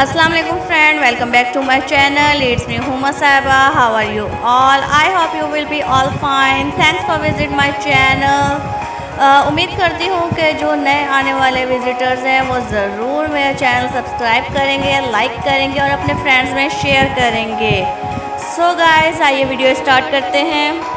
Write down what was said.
अस्सलाम वालेकुम friend, welcome back to my channel. It's me Huma Sahiba. How are you all? I hope you will be all fine. Thanks for visit my channel. उम्मीद करती हूँ कि जो नए आने वाले विजिटर्स हैं वो ज़रूर मेरा चैनल सब्सक्राइब करेंगे, लाइक करेंगे और अपने फ्रेंड्स में शेयर करेंगे। सो गाइस, आइए वीडियो स्टार्ट करते हैं।